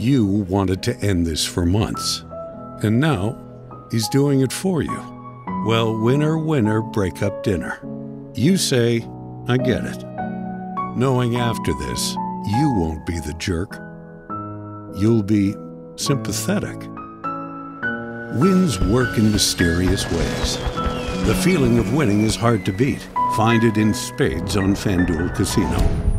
You wanted to end this for months, and now he's doing it for you. Well, winner, winner, breakup dinner. You say, I get it. Knowing after this, you won't be the jerk. You'll be sympathetic. Wins work in mysterious ways. The feeling of winning is hard to beat. Find it in spades on FanDuel Casino.